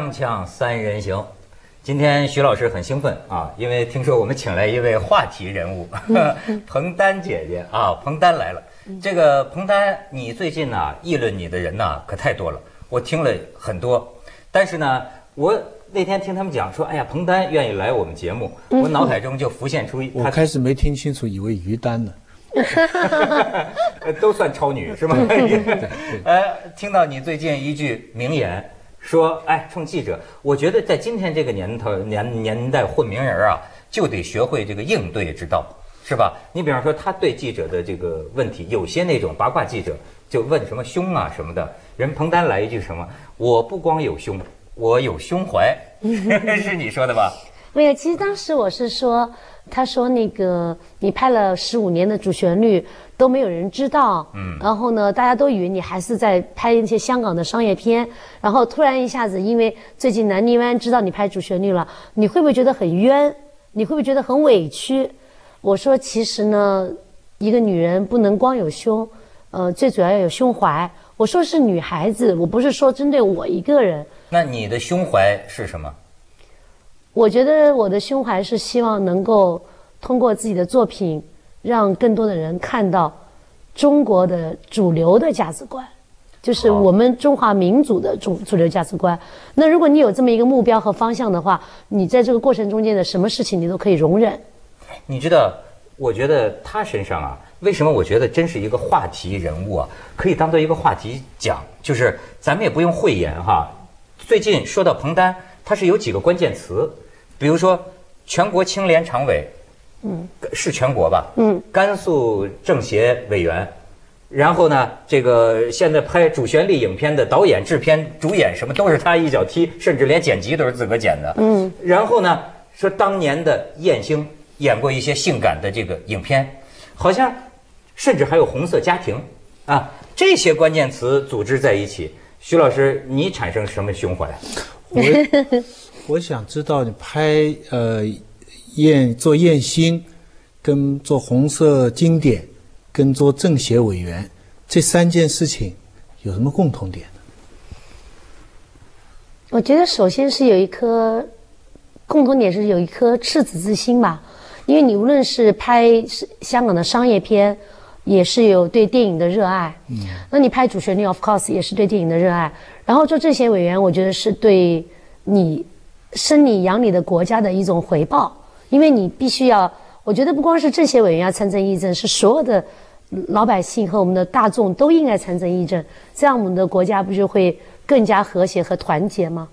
锵锵三人行，今天徐老师很兴奋啊，因为听说我们请来一位话题人物，彭丹姐姐啊，彭丹来了。这个彭丹，你最近呢议论你的人呢可太多了，我听了很多，但是呢，我那天听他们讲说，哎呀，彭丹愿意来我们节目，我脑海中就浮现出我开始没听清楚，以为于丹呢。都算超女是吗？听到你最近一句名言，说哎，冲记者，我觉得在今天这个年代混名人啊，就得学会这个应对之道，是吧？你比方说，他对记者的这个问题，有些那种八卦记者就问什么胸啊什么的，人彭丹来一句什么，我不光有胸，我有胸怀，是你说的吧？没有，其实当时我是说。他说：“那个，你拍了15年的主旋律都没有人知道，然后呢，大家都以为你还是在拍一些香港的商业片，然后突然一下子，因为最近南泥湾知道你拍主旋律了，你会不会觉得很冤？你会不会觉得很委屈？”我说：“其实呢，一个女人不能光有胸，最主要要有胸怀。我说是女孩子，我不是说针对我一个人。那你的胸怀是什么？”我觉得我的胸怀是希望能够通过自己的作品，让更多的人看到中国的主流的价值观，就是我们中华民族的主流价值观。那如果你有这么一个目标和方向的话，你在这个过程中间的什么事情你都可以容忍。你知道，我觉得他身上啊，为什么我觉得真是一个话题人物啊，可以当做一个话题讲，就是咱们也不用讳言哈。最近说到彭丹，他是有几个关键词。比如说，全国青联常委，是全国吧？甘肃政协委员，然后呢，这个现在拍主旋律影片的导演、制片、主演什么都是他一脚踢，甚至连剪辑都是自个剪的。然后呢，说当年的艳星演过一些性感的这个影片，好像甚至还有红色家庭啊，这些关键词组织在一起，徐老师，你产生什么胸怀？我想知道你拍做艳星，跟做红色经典，跟做政协委员这三件事情有什么共同点呢？我觉得首先是有一颗共同点，是有一颗赤子之心吧。因为你无论是拍香港的商业片，也是有对电影的热爱。那你拍主旋律 ，of course 也是对电影的热爱。然后做政协委员，我觉得是对你。生你养你的国家的一种回报，因为你必须要，我觉得不光是政协委员要参政议政，是所有的老百姓和我们的大众都应该参政议政，这样我们的国家不就会更加和谐和团结吗？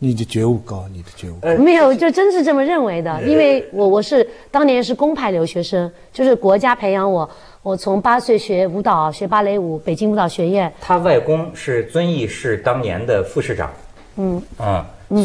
你的觉悟高，你的觉悟高。没有，就真是这么认为的，因为我是当年是公派留学生，就是国家培养我。我从8岁学舞蹈，学芭蕾舞，北京舞蹈学院。他外公是遵义市当年的副市长。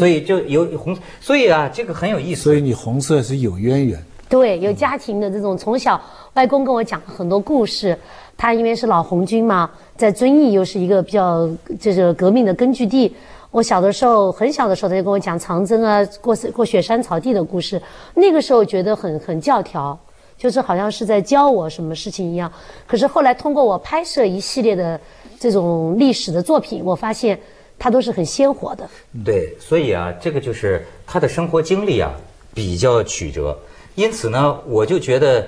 所以就有红，所以啊，这个很有意思。所以你红色是有渊源，对，有家庭的这种。从小外公跟我讲很多故事，他因为是老红军嘛，在遵义又是一个比较就是革命的根据地。我小的时候，很小的时候，他就跟我讲长征啊，过雪山草地的故事。那个时候觉得很教条，就是好像是在教我什么事情一样。可是后来通过我拍摄一系列的这种历史的作品，我发现。他都是很鲜活的，对，所以啊，这个就是他的生活经历啊比较曲折，因此呢，我就觉得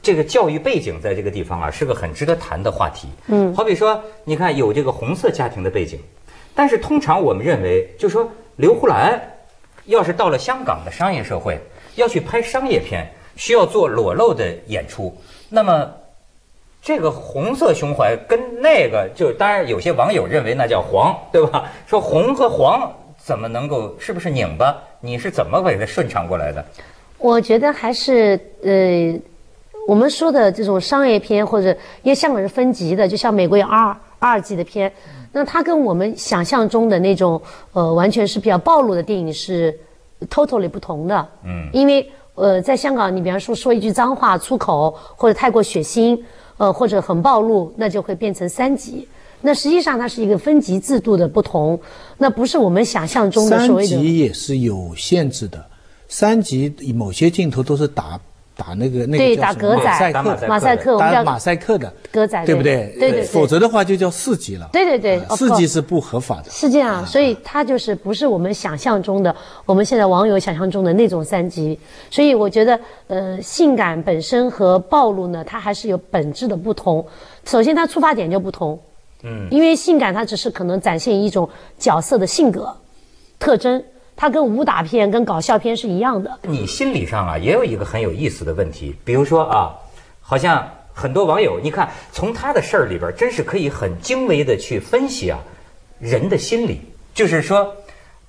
这个教育背景在这个地方啊是个很值得谈的话题。好比说，你看有这个红色家庭的背景，但是通常我们认为，就说刘胡兰要是到了香港的商业社会，要去拍商业片，需要做裸露的演出，那么。这个红色胸怀跟那个，就当然有些网友认为那叫黄，对吧？说红和黄怎么能够，是不是拧巴？你是怎么给它顺畅过来的？我觉得还是我们说的这种商业片，或者因为香港是分级的，就像美国有二级的片，那它跟我们想象中的那种完全是比较暴露的电影是 totally 不同的。因为在香港，你比方说一句脏话、粗口，或者太过血腥。或者很暴露，那就会变成3级。那实际上它是一个分级制度的不同，那不是我们想象中的所谓的。3级也是有限制的，3级某些镜头都是打打那个对，打格仔，马赛克，我们叫马赛克的格仔，对不对？对对。否则的话就叫市集了。对对对，市集是不合法的。是这样，所以它就是不是我们想象中的，我们现在网友想象中的那种三级。所以我觉得，性感本身和暴露呢，它还是有本质的不同。首先，它出发点就不同。嗯。因为性感它只是可能展现一种角色的性格特征。它跟武打片、跟搞笑片是一样的。你心理上啊，也有一个很有意思的问题，比如说啊，好像很多网友，你看从他的事儿里边，真是可以很精微的去分析啊，人的心理。就是说，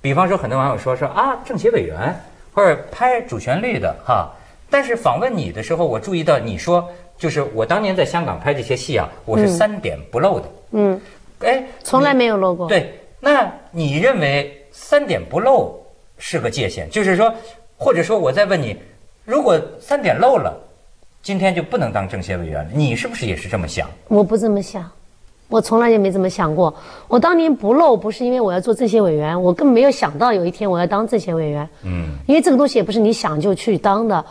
比方说很多网友说啊，政协委员或者拍主旋律的哈，但是访问你的时候，我注意到你说，就是我当年在香港拍这些戏啊，我是3点不漏的。嗯，哎，从来没有漏过。对，那你认为3点不漏？是个界限，就是说，或者说我再问你，如果3点漏了，今天就不能当政协委员了，你是不是也是这么想？我不这么想，我从来也没这么想过。我当年不漏，不是因为我要做政协委员，我根本没有想到有一天我要当政协委员。嗯，因为这个东西也不是你想就去当的，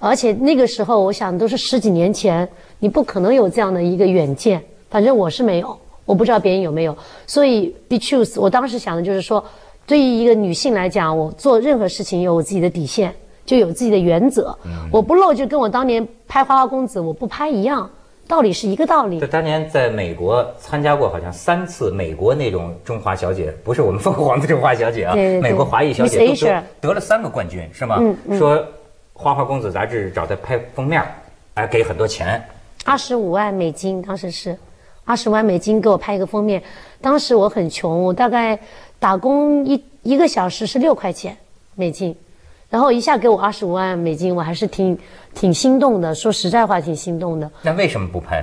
而且那个时候我想都是十几年前，你不可能有这样的一个远见。反正我是没有，我不知道别人有没有。所以 be choose， 我当时想的就是说。对于一个女性来讲，我做任何事情有我自己的底线，就有自己的原则。我不漏，就跟我当年拍《花花公子》我不拍一样，道理是一个道理。就当年在美国参加过好像3次美国那种中华小姐，不是我们凤凰的中华小姐啊，对对对，美国华裔小姐都得了3个冠军，是吗？说《花花公子》杂志找她拍封面，哎，给很多钱，25万美金，当时是20万美金给我拍一个封面。当时我很穷，我大概。打工一个小时是6块钱美金，然后一下给我25万美金，我还是挺心动的。说实在话，挺心动的。那为什么不拍？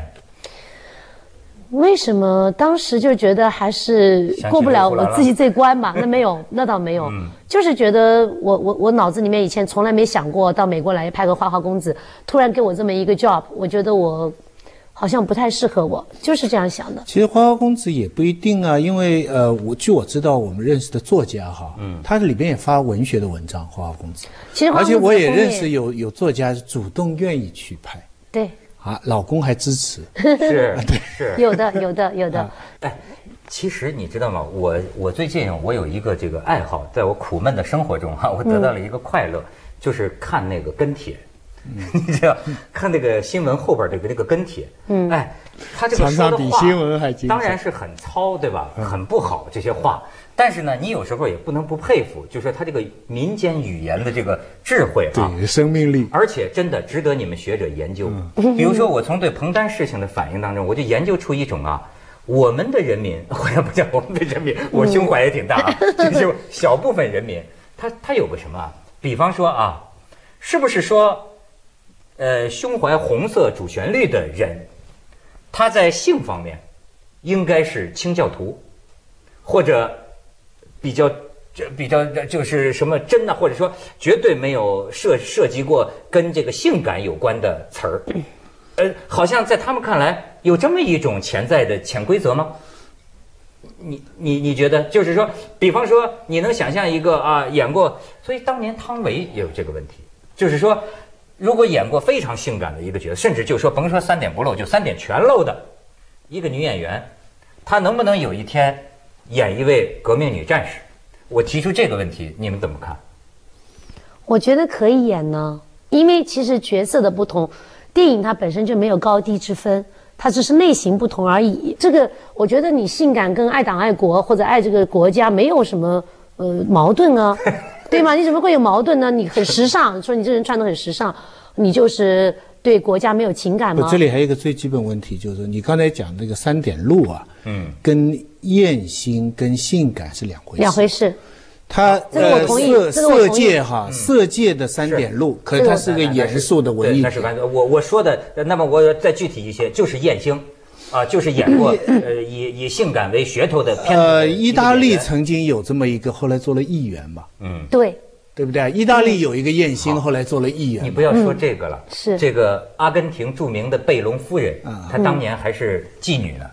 为什么当时就觉得还是过不了我自己这关吧？那没有，那倒没有，就是觉得我脑子里面以前从来没想过到美国来拍个《花花公子》，突然给我这么一个 job， 我觉得我。好像不太适合我，就是这样想的。其实《花花公子》也不一定啊，因为据我知道，我们认识的作家哈，他里边也发文学的文章，《花花公子》。其实花花公子，而且我也认识有作家主动愿意去拍，对啊，老公还支持，是，对，是有的。哎，其实你知道吗？我最近我有一个这个爱好，在我苦闷的生活中哈，我得到了一个快乐，就是看那个跟帖。你知道，看那个新闻后边那个跟帖，哎，他这个说的话常常比新闻还精彩，当然是很糙，对吧？很不好这些话，但是呢，你有时候也不能不佩服，就是他这个民间语言的这个智慧啊，对，生命力，而且真的值得你们学者研究。比如说，我从对彭丹事情的反应当中，我就研究出一种啊。我们的人民，我也不叫我们的人民，我胸怀也挺大啊，就是小部分人民，他有个什么啊？比方说啊，是不是说？胸怀红色主旋律的人，他在性方面应该是清教徒，或者比较就是什么真的，或者说绝对没有涉及过跟这个性感有关的词儿。好像在他们看来有这么一种潜在的潜规则吗？你觉得？就是说，比方说，你能想象一个啊演过，所以当年汤唯也有这个问题，就是说。如果演过非常性感的一个角色，甚至就说甭说3点不漏，就3点全漏的一个女演员，她能不能有一天演一位革命女战士？我提出这个问题，你们怎么看？我觉得可以演呢，因为其实角色的不同，电影它本身就没有高低之分，它只是类型不同而已。这个我觉得你性感跟爱党爱国或者爱这个国家没有什么矛盾啊。对吗？你怎么会有矛盾呢？你很时尚，说你这人穿得很时尚，你就是对国家没有情感吗？这里还有一个最基本问题，就是你刚才讲那个3点路啊，跟艳星跟性感是两回事。他这个我同意，色戒哈，色戒的3点路，可是它是个严肃的文艺。那是我说的，那么我再具体一些，就是艳星。啊，就是演过以性感为噱头的片子。意大利曾经有这么一个，后来做了议员嘛。对，对不对？意大利有一个艳星，后来做了议员。你不要说这个了，是这个阿根廷著名的贝隆夫人，她当年还是妓女呢。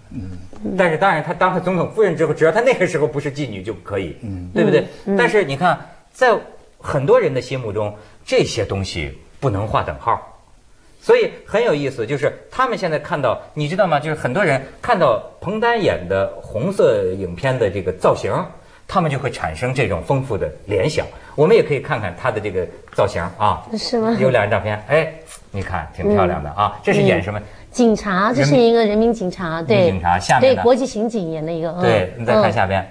但是当然，她当了总统夫人之后，只要她那个时候不是妓女就可以，对不对？但是你看，在很多人的心目中，这些东西不能划等号。所以很有意思，就是他们现在看到，你知道吗？就是很多人看到彭丹演的红色影片的这个造型，他们就会产生这种丰富的联想。我们也可以看看他的这个造型啊，是吗？有两张照片，哎，你看挺漂亮的啊。这是演什么？警察，这是一个人民警察，对，警察下面对国际刑警演的一个。对，你再看下边，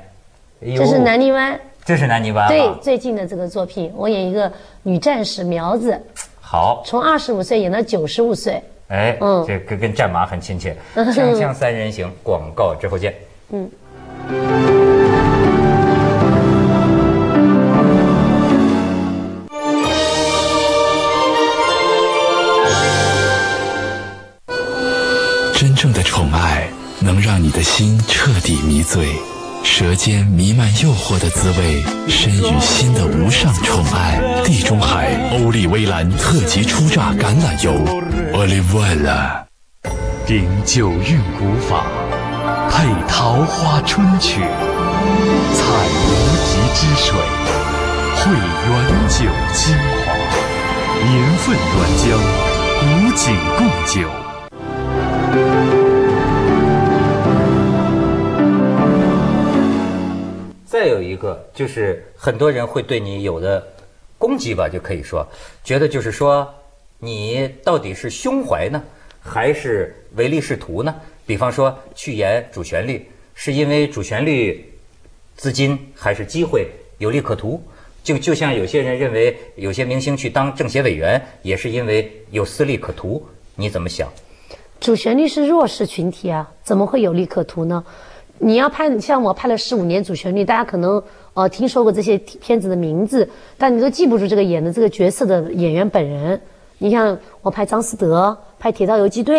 这是南泥湾，这是南泥湾。对，最近的这个作品，我演一个女战士苗子。好，从25岁演到95岁，哎，这跟战马很亲切。锵锵三人行，广告之后见。真正的宠爱能让你的心彻底迷醉，舌尖弥漫诱惑的滋味，身与心的无上宠爱。地中海欧丽薇兰特级初榨橄榄油 Olivella， 凭九韵古法配桃花春曲，采无极之水，汇原酒精华，年份软胶，古井贡酒。再有一个就是很多人会对你有的攻击吧，就可以说觉得就是说你到底是胸怀呢，还是唯利是图呢？比方说去演主旋律，是因为主旋律资金还是机会有利可图？就像有些人认为，有些明星去当政协委员也是因为有私利可图，你怎么想？主旋律是弱势群体啊，怎么会有利可图呢？你要拍，像我拍了15年主旋律，大家可能听说过这些片子的名字，但你都记不住这个演的这个角色的演员本人。你像我拍张思德，拍《铁道游击队》。